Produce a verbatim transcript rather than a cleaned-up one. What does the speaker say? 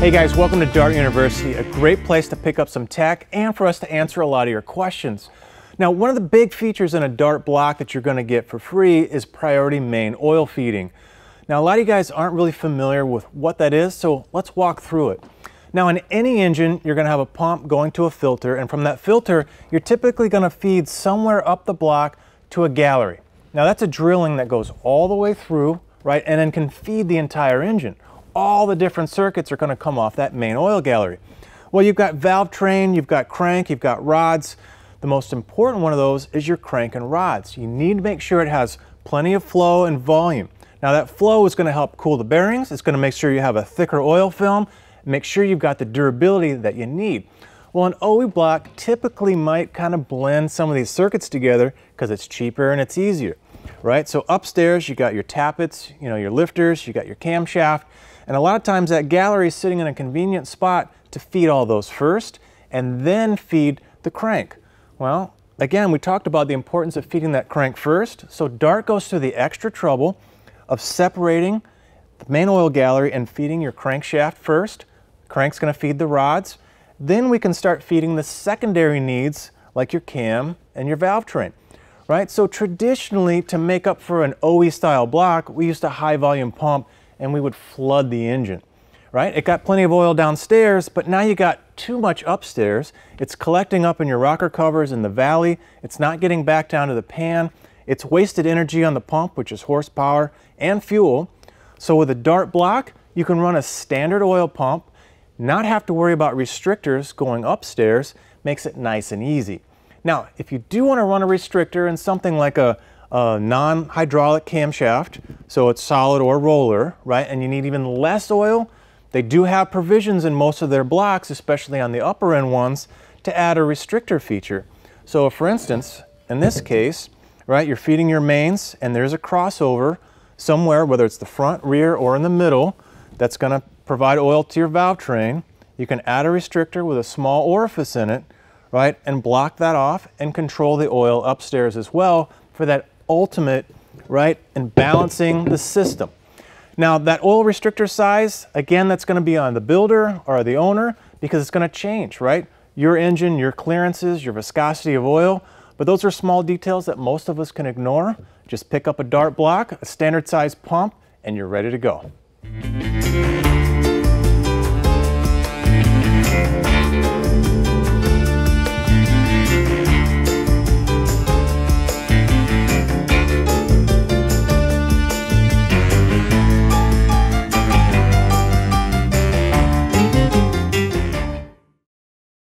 Hey guys, welcome to Dart University, a great place to pick up some tech and for us to answer a lot of your questions. Now, one of the big features in a Dart block that you're going to get for free is priority main oil feeding. Now, a lot of you guys aren't really familiar with what that is, so let's walk through it. Now, in any engine, you're going to have a pump going to a filter, and from that filter, you're typically going to feed somewhere up the block to a gallery. Now, that's a drilling that goes all the way through, right, and then can feed the entire engine. All the different circuits are going to come off that main oil gallery. Well, you've got valve train, you've got crank, you've got rods. The most important one of those is your crank and rods. You need to make sure it has plenty of flow and volume. Now, that flow is going to help cool the bearings. It's going to make sure you have a thicker oil film. Make sure you've got the durability that you need. Well, an O E block typically might kind of blend some of these circuits together because it's cheaper and it's easier, right? So upstairs, you got your tappets, you know, your lifters, you got your camshaft. And a lot of times that gallery is sitting in a convenient spot to feed all those first and then feed the crank. Well, again, we talked about the importance of feeding that crank first. So Dart goes through the extra trouble of separating the main oil gallery and feeding your crankshaft first. Crank's going to feed the rods. Then we can start feeding the secondary needs like your cam and your valve train, right? So traditionally, to make up for an O E style block, we used a high volume pump and we would flood the engine, right? It got plenty of oil downstairs, but now you got too much upstairs. It's collecting up in your rocker covers in the valley. It's not getting back down to the pan. It's wasted energy on the pump, which is horsepower and fuel. So with a Dart block, you can run a standard oil pump, not have to worry about restrictors going upstairs, makes it nice and easy. Now, if you do want to run a restrictor in something like a, a non-hydraulic camshaft, so it's solid or roller, right, and you need even less oil, they do have provisions in most of their blocks, especially on the upper end ones, to add a restrictor feature. So for instance, in this case, right, you're feeding your mains and there's a crossover somewhere, whether it's the front, rear, or in the middle, that's going to provide oil to your valve train. You can add a restrictor with a small orifice in it, right, and block that off and control the oil upstairs as well for that ultimate, right, and balancing the system. Now, that oil restrictor size, again, that's going to be on the builder or the owner because it's going to change, right? Your engine, your clearances, your viscosity of oil, but those are small details that most of us can ignore. Just pick up a Dart block, a standard size pump, and you're ready to go.